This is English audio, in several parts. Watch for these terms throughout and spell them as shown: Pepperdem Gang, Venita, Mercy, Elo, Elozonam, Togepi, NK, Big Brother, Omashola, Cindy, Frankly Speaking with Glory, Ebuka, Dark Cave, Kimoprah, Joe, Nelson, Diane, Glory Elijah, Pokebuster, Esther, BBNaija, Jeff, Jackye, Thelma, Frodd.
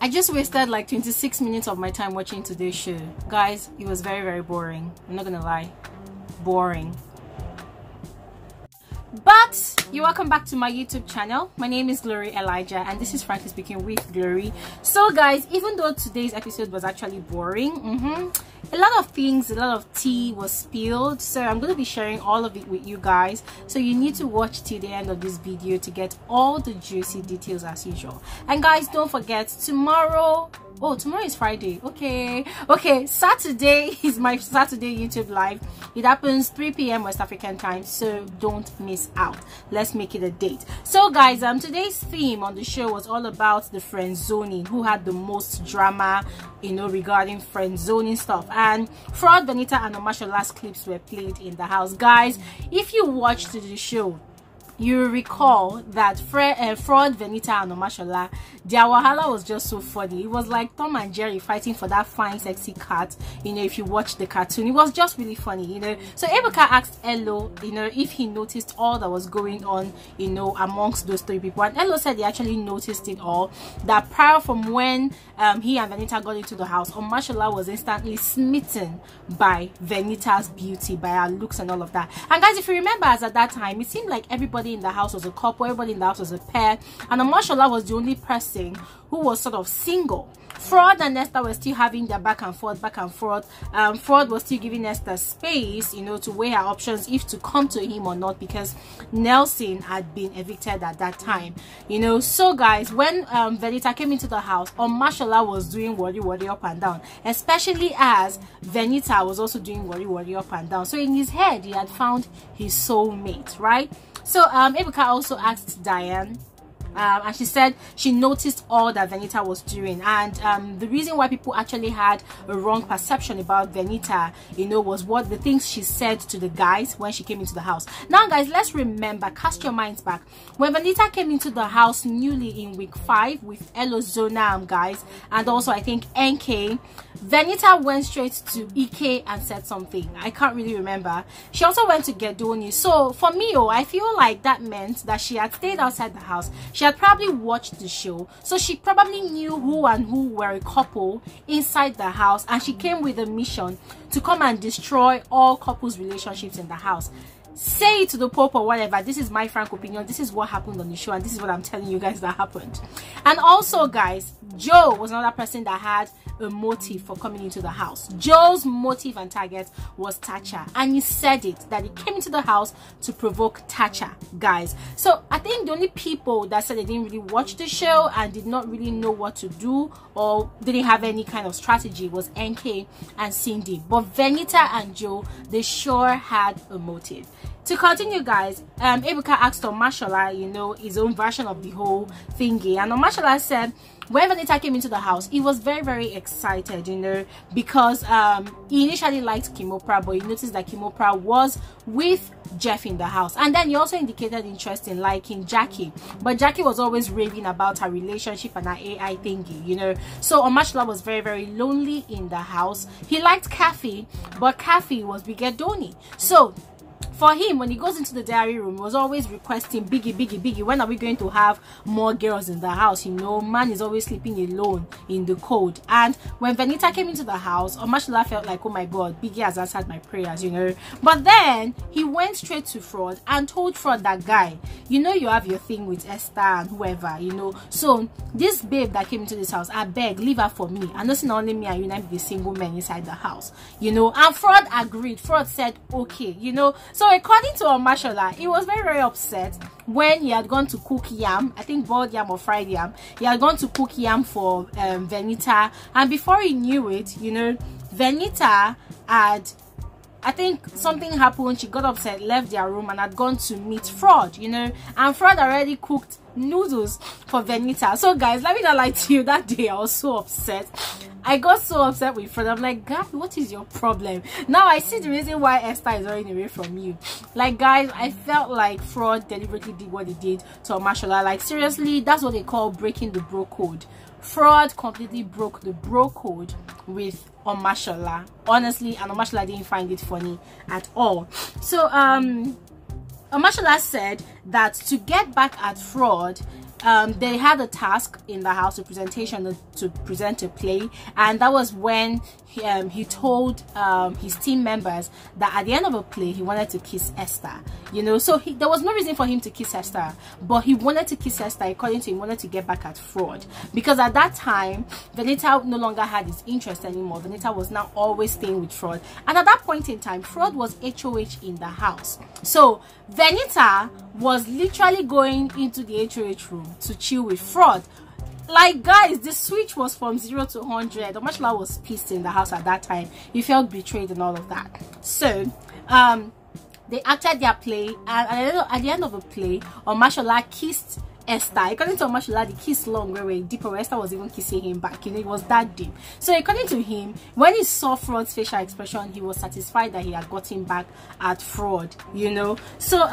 I just wasted like 26 minutes of my time watching today's show. Guys, it was very, very boring. I'm not gonna lie. Boring. But you're welcome back to my YouTube channel. My name is Glory Elijah and this is Frankly Speaking with Glory. So guys, even though today's episode was actually boring, a lot of things, a lot of tea was spilled, so I'm going to be sharing all of it with you guys. So you need to watch till the end of this video to get all the juicy details as usual. And guys, don't forget, tomorrow, oh, tomorrow is Friday, okay, Saturday is my Saturday YouTube live. It happens 3 p.m. West African time, so don't miss out. Let's make it a date. So guys, today's theme on the show was all about the friend zoning, who had the most drama, you know, regarding friend zoning stuff. And Frodd, Venita and Omashola's clips were played in the house. Guys, if you watched the show, you recall that Frodd, Venita and Omashola, their wahala was just so funny. It was like Tom and Jerry fighting for that fine sexy cat, you know, if you watch the cartoon. It was just really funny, you know. So Ebuka asked Elo, you know, if he noticed all that was going on, you know, amongst those three people, and Elo said he actually noticed it all, that prior from when he and Venita got into the house, Omashola was instantly smitten by Venita's beauty, by her looks and all of that. And guys, if you remember, as at that time, it seemed like everybody in the house was a couple, everybody in the house was a pair, and Omashola was the only person who was sort of single. Frodd and Esther were still having their back and forth. Frodd was still giving Esther space, you know, to weigh her options if to come to him or not, because Nelson had been evicted at that time, you know. So guys, when Venita came into the house, Omashola was doing worry up and down, especially as Venita was also doing worry up and down. So in his head, he had found his soulmate, right? So Ebuka also asked Diane, and she said she noticed all that Venita was doing, and the reason why people actually had a wrong perception about Venita, you know, was what the things she said to the guys when she came into the house. Now guys, let's remember, cast your minds back, when Venita came into the house newly in week 5 with Elozonam, guys, and also I think NK, Venita went straight to EK and said something. I can't really remember. She also went to Gedoni. So for me, I feel like that meant that she had stayed outside the house. She had probably watched the show, so she probably knew who and who were a couple inside the house, and she came with a mission to come and destroy all couples' relationships in the house. Say it to the Pope or whatever, this is my frank opinion, this is what happened on the show, and this is what I'm telling you guys that happened. And also guys, Joe was another person that had a motive for coming into the house. Joe's motive and target was Tacha, and he said it, that he came into the house to provoke Tacha, guys. So I think the only people that said they didn't really watch the show and did not really know what to do or didn't have any kind of strategy was NK and Cindy, but Venita and Joe, they sure had a motive. To continue guys, Ebuka asked Omashola, you know, his own version of the whole thingy, and Omashola said when Venita came into the house, he was very, very excited, you know, because he initially liked Kimoprah, but he noticed that Kimoprah was with Jeff in the house, and then he also indicated interest in liking Jackie, but Jackie was always raving about her relationship and her AI thingy, you know. So Omashola was very, very lonely in the house. He liked Khafi, but Khafi was with Gedoni. So for him, when he goes into the diary room, he was always requesting biggie, when are we going to have more girls in the house, you know, man is always sleeping alone in the cold. And when Venita came into the house, Omashola felt like, oh my god, Biggie has answered my prayers, you know. But then he went straight to Frodd and told Frodd that, guy, you know, you have your thing with Esther and whoever, you know, so this babe that came into this house, I beg, leave her for me, and not only me and you, not the single men inside the house, you know. And Frodd agreed. Frodd said okay, you know. So according to Omashola, he was very, very upset when he had gone to cook yam, I think boiled yam or fried yam. He had gone to cook yam for Venita, and before he knew it, you know, Venita had, I think something happened, she got upset, left their room and had gone to meet Frodd, you know, and Frodd already cooked noodles for Venita. So guys, let me not lie to you, that day I was so upset. I got so upset with Frodd. I'm like, God, what is your problem? Now I see the reason why Esther is running away from you. Like guys, I felt like Frodd deliberately did what he did to Omashola. Like seriously, that's what they call breaking the bro code. Frodd completely broke the bro code with Omashola, honestly, and Omashola didn't find it funny at all. So Omashola said that to get back at Frodd, they had a task in the house, a presentation to present a play, and that was when he told his team members that at the end of a play he wanted to kiss Esther, you know. So there was no reason for him to kiss Esther, but he wanted to kiss Esther. According to him, wanted to get back at Frodd, because at that time Venita no longer had his interest anymore. Venita was now always staying with Frodd, and at that point in time Frodd was HOH in the house. So Venita was literally going into the HOH room to chill with Frodd. Like, guys, the switch was from 0 to 100. Omashola was pissed in the house at that time. He felt betrayed and all of that. So they acted their play, and at the end of the play Omashola kissed Esther. According to Omashola, the kiss long way deeper. Esther was even kissing him back, you know, it was that deep. So according to him, when he saw Frodd's facial expression, he was satisfied that he had gotten back at Frodd, you know. So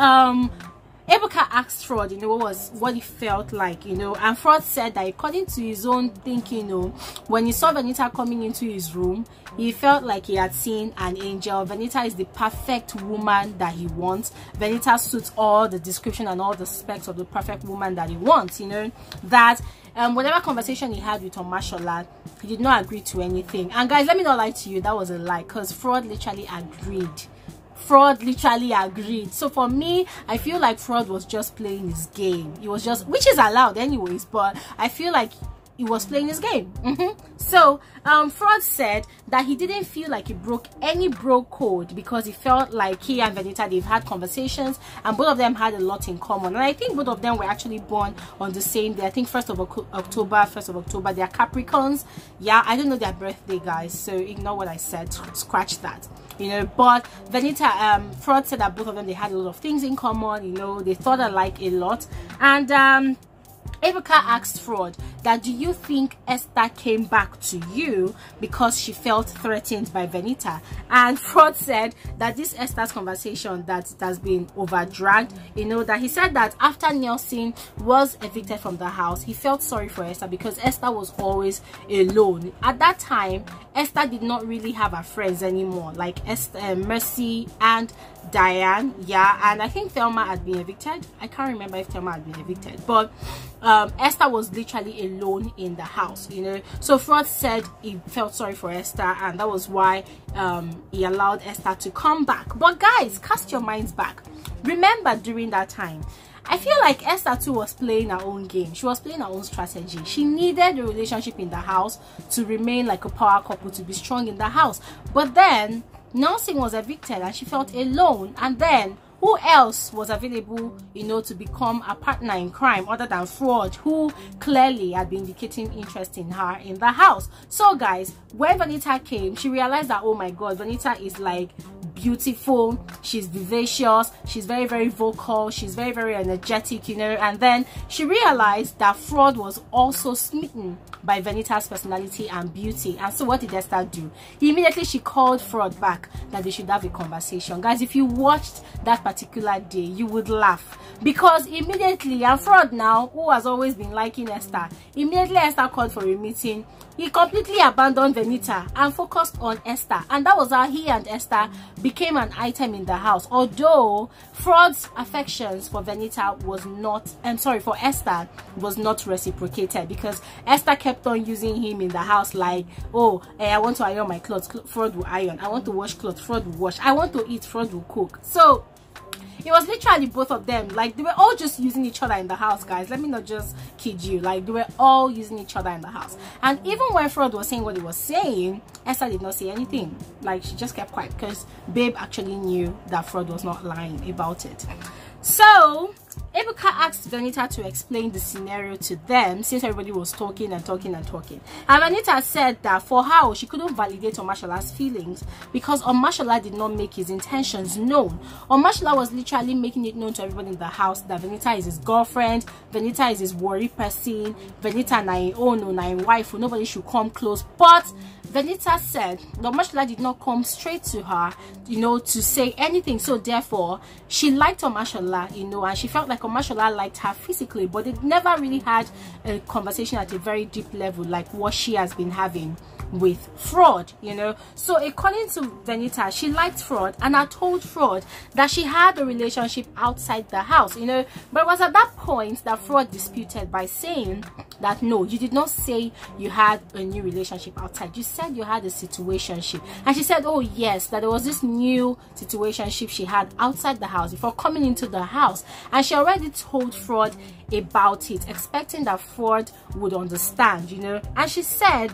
Ebuka asked Frodd, you know, what he felt like, you know, and Frodd said that according to his own thinking, you know, when he saw Venita coming into his room, he felt like he had seen an angel. Venita is the perfect woman that he wants. Venita suits all the description and all the specs of the perfect woman that he wants, you know. That whatever conversation he had with Omashola, he did not agree to anything. And guys, let me not lie to you, that was a lie, because Frodd literally agreed. Frodd literally agreed. So for me, I feel like Frodd was just playing his game. He was just, which is allowed anyways, but I feel like he was playing his game. So Frodd said that he didn't feel like he broke any bro code, because he felt like he and Venita, they've had conversations and both of them had a lot in common. And I think both of them were actually born on the same day. I think 1st of October. They are Capricorns. Yeah, I don't know their birthday, guys, so ignore what I said, scratch that, you know. But Venita, Frodd said that both of them, they had a lot of things in common, you know, they thought alike a lot. And Ebuka asked Frodd that, do you think Esther came back to you because she felt threatened by Venita? And Frodd said that this Esther's conversation, that it has been overdragged, you know. That he said that after Nelson was evicted from the house, he felt sorry for Esther because Esther was always alone. At that time, Esther did not really have her friends anymore, like Esther, Mercy and Diane. Yeah, and I think Thelma had been evicted. I can't remember if Thelma had been evicted, but Esther was literally alone in the house, you know. So Frodd said he felt sorry for Esther, and that was why he allowed Esther to come back. But guys, cast your minds back. Remember, during that time, I feel like Esther too was playing her own game. She was playing her own strategy. She needed a relationship in the house to remain like a power couple, to be strong in the house. But then Nelson was evicted and she felt alone, and then who else was available, you know, to become a partner in crime other than Frodd, who clearly had been indicating interest in her in the house? So guys, when Venita came, she realized that, oh my god, Venita is like beautiful, she's vivacious, she's very very vocal, she's very very energetic, you know. And then she realized that Frodd was also smitten by Venita's personality and beauty. And so what did Esther do? Immediately she called Frodd back that they should have a conversation. Guys, if you watched that particular day, you would laugh, because immediately, and Frodd now, who has always been liking Esther, immediately Esther called for a meeting, he completely abandoned Venita and focused on Esther. And that was how he and Esther became an item in the house. Although Frodd's affections for Venita was not, I'm sorry, for Esther was not reciprocated, because Esther kept on using him in the house like, oh, I want to iron my clothes, Frodd will iron. I want to wash clothes, Frodd will wash. I want to eat, Frodd will cook. So it was literally both of them, like they were all just using each other in the house. Guys, let me not just kid you, like they were all using each other in the house. And even when Frodd was saying what he was saying, Esther did not say anything, like she just kept quiet, because babe actually knew that Frodd was not lying about it. So Ebuka asked Venita to explain the scenario to them, since everybody was talking and talking and talking. And Venita said that for her, she couldn't validate Omashola's feelings because Omashola did not make his intentions known. Omashola was literally making it known to everybody in the house that Venita is his girlfriend, Venita is his worry person, Venita na his own, na his wife, nobody should come close. But Venita said that Omashola did not come straight to her, you know, to say anything. So therefore, she liked Omashola, you know, and she felt like Omashola liked her physically, but they never really had a conversation at a very deep level like what she has been having with Frodd, you know. So according to Venita, she liked Frodd and had told Frodd that she had a relationship outside the house, you know. But it was at that point that Frodd disputed by saying that no, you did not say you had a new relationship outside, you said you had a situationship. And she said, oh yes, that there was this new situationship she had outside the house before coming into the house, and she already told Frodd about it, expecting that Frodd would understand, you know. And she said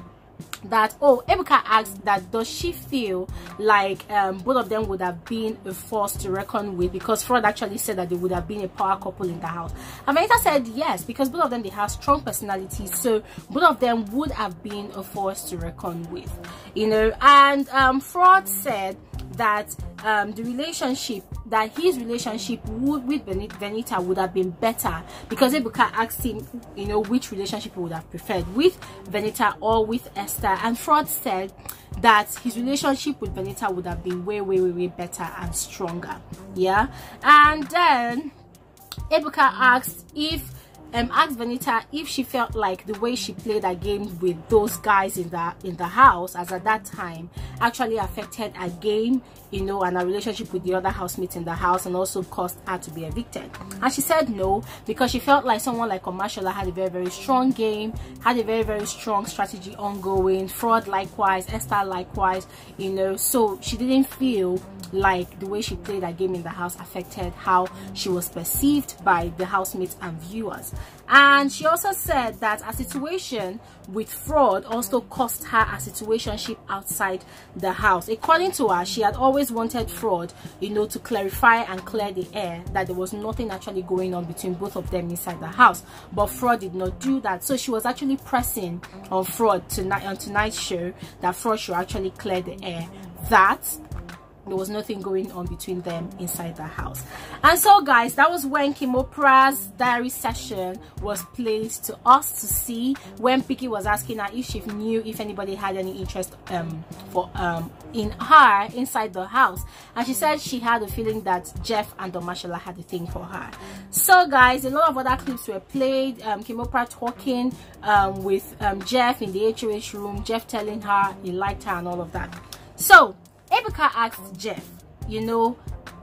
that, oh, Ebuka asked that does she feel like both of them would have been a force to reckon with, because Frodd actually said that they would have been a power couple in the house. And Venita said yes, because both of them, they have strong personalities, so both of them would have been a force to reckon with, you know. And Frodd said that the relationship, that his relationship with Venita would have been better, because Ebuka asked him, you know, which relationship he would have preferred, with Venita or with Esther. And Frodd said that his relationship with Venita would have been way better and stronger. Yeah. And then Ebuka asked Venita if she felt like the way she played her game with those guys in the house, as at that time, actually affected her game, you know, and her relationship with the other housemates in the house, and also caused her to be evicted. And she said no, because she felt like someone like Omashola had a very strong game, had a very strong strategy ongoing, Frodd likewise, Esther likewise, you know. So she didn't feel like the way she played her game in the house affected how she was perceived by the housemates and viewers. And she also said that a situation with Frodd also cost her a situationship outside the house. According to her, she had always wanted Frodd, you know, to clarify and clear the air that there was nothing actually going on between both of them inside the house, but Frodd did not do that. So she was actually pressing on Frodd tonight, on tonight's show, that Frodd should actually clear the air that there was nothing going on between them inside the house. And so guys, that was when Kimoprah's diary session was played to us to see, when Piki was asking her if she knew if anybody had any interest in her inside the house, and she said she had a feeling that Jeff and Omashola had a thing for her. So guys, a lot of other clips were played, Kimoprah talking with Jeff in the HOH room, Jeff telling her he liked her and all of that. So Ebuka asked Jeff, you know,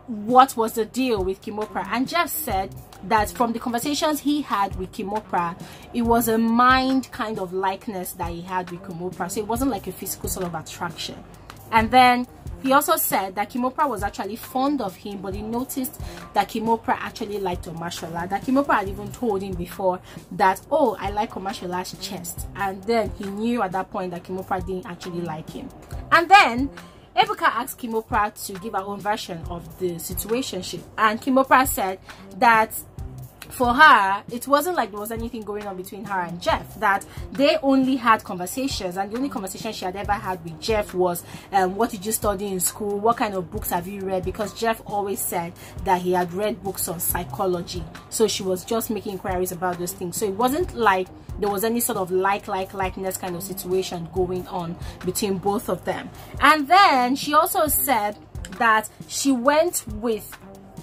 what was the deal with Kimoprah, and Jeff said that from the conversations he had with Kimoprah, it was a mind kind of likeness that he had with Kimoprah, so it wasn't like a physical sort of attraction. And then he also said that Kimoprah was actually fond of him, but he noticed that Kimoprah actually liked Omashola, that Kimoprah had even told him before that, oh, I like Omashola's chest, and then he knew at that point that Kimoprah didn't actually like him. And then Ebuka asked Kimoprah to give her own version of the situationship, and Kimoprah said that for her, it wasn't like there was anything going on between her and Jeff, that they only had conversations, and the only conversation she had ever had with Jeff was what did you study in school, what kind of books have you read, because Jeff always said that he had read books on psychology. So she was just making inquiries about those things, so it wasn't like there was any sort of likeness kind of situation going on between both of them. And then she also said that she went with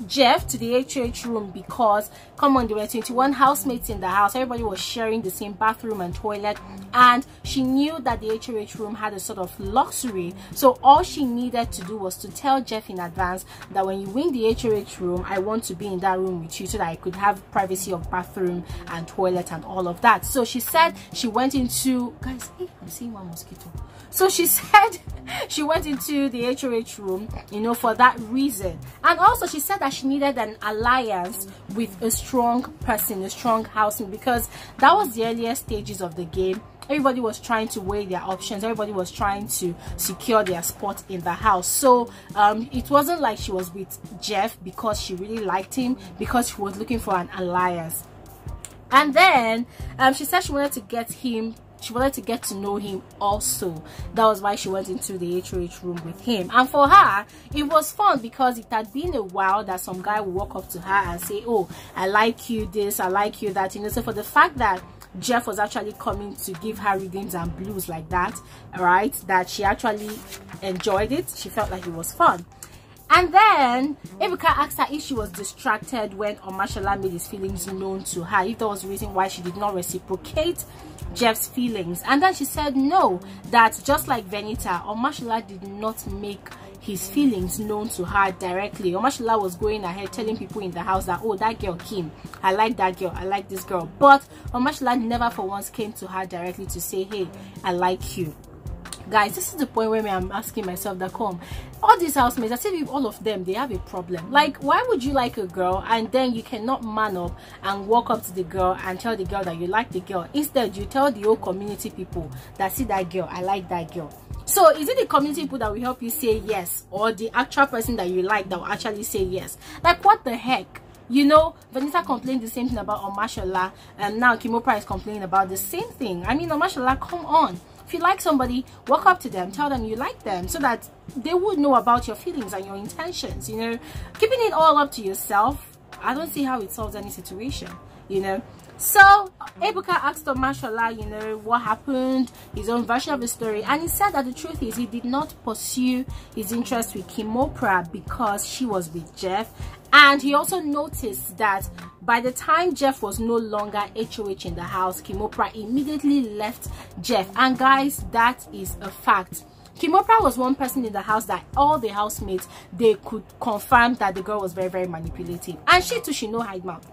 Jeff to the HOH room because, come on, there were 21 housemates in the house, everybody was sharing the same bathroom and toilet, and she knew that the HOH room had a sort of luxury, so all she needed to do was to tell Jeff in advance that when you win the HOH room, I want to be in that room with you so that I could have privacy of bathroom and toilet and all of that. So she said she went into, guys, hey, I'm seeing one mosquito. So she said she went into the HOH room, you know, for that reason. And also she said that she needed an alliance with a strong person, a strong housemate, because that was the earlier stages of the game. Everybody was trying to weigh their options, everybody was trying to secure their spot in the house. So it wasn't like she was with Jeff because she really liked him, because she was looking for an alliance. And then she said she wanted to get him, she wanted to get to know him also. That was why she went into the HOH room with him. And for her, it was fun because it had been a while that some guy would walk up to her and say, oh, I like you this, I like you that, you know. So for the fact that Jeff was actually coming to give her readings and blues like that, right, that she actually enjoyed it, she felt like it was fun. And then Ebuka asked her if she was distracted when Omashola made his feelings known to her, if there was a reason why she did not reciprocate Jeff's feelings. And then she said no, that just like Venita, Omashola did not make his feelings known to her directly. Omashola was going ahead telling people in the house that, oh, that girl Kim, I like that girl, I like this girl. But Omashola never for once came to her directly to say, hey, I like you. Guys, this is the point where I'm asking myself that, come, all these housemates, I see all of them, they have a problem. Like, why would you like a girl and then you cannot man up and walk up to the girl and tell the girl that you like the girl? Instead, you tell the whole community people that, see that girl, I like that girl. So is it the community people that will help you say yes, or the actual person that you like that will actually say yes? Like, what the heck? You know, Venita complained the same thing about Omashola, and now Kimoprah is complaining about the same thing. I mean, Omashola, come on. If you like somebody, walk up to them, tell them you like them, so that they would know about your feelings and your intentions, you know. Keeping it all up to yourself, I don't see how it solves any situation, you know. So Ebuka asked Omashola, you know, what happened, his own version of the story, and he said that the truth is he did not pursue his interest with Kimoprah because she was with Jeff. And he also noticed that by the time Jeff was no longer HOH in the house, Kimoprah immediately left Jeff. And guys, that is a fact. Kimoprah was one person in the house that all the housemates, they could confirm that the girl was very, very manipulative. And she too, she no hide mouth.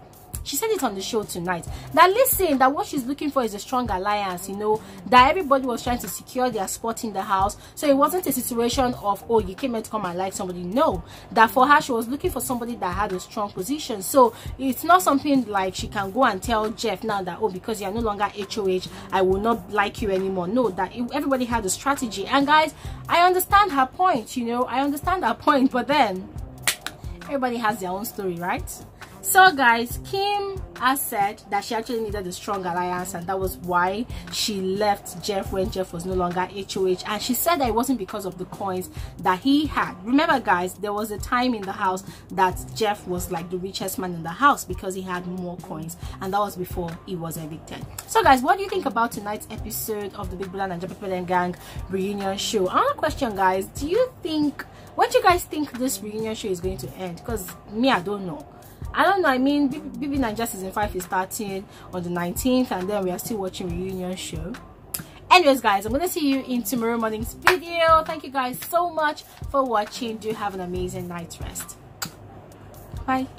She said it on the show tonight that, listen, that what she's looking for is a strong alliance, you know, that everybody was trying to secure their spot in the house. So it wasn't a situation of, oh, you came here to come and like somebody. No, that for her, she was looking for somebody that had a strong position. So it's not something like she can go and tell Jeff now that, oh, because you are no longer HOH, I will not like you anymore. No, that everybody had a strategy. And guys, I understand her point, you know, I understand her point, but then everybody has their own story, right? So guys, Kim has said that she actually needed a strong alliance, and that was why she left Jeff when Jeff was no longer HOH. And she said that it wasn't because of the coins that he had. Remember guys, there was a time in the house that Jeff was like the richest man in the house because he had more coins, and that was before he was evicted. So guys, what do you think about tonight's episode of the Big Brother and Pepperdem Gang reunion show? Another question guys, do you think, what do you guys think this reunion show is going to end? Because me, I don't know. I mean, BBNaija season 5 is starting on the 19th, and then we are still watching reunion show. Anyways guys, I'm gonna see you in tomorrow morning's video. Thank you guys so much for watching. Do have an amazing night's rest. Bye.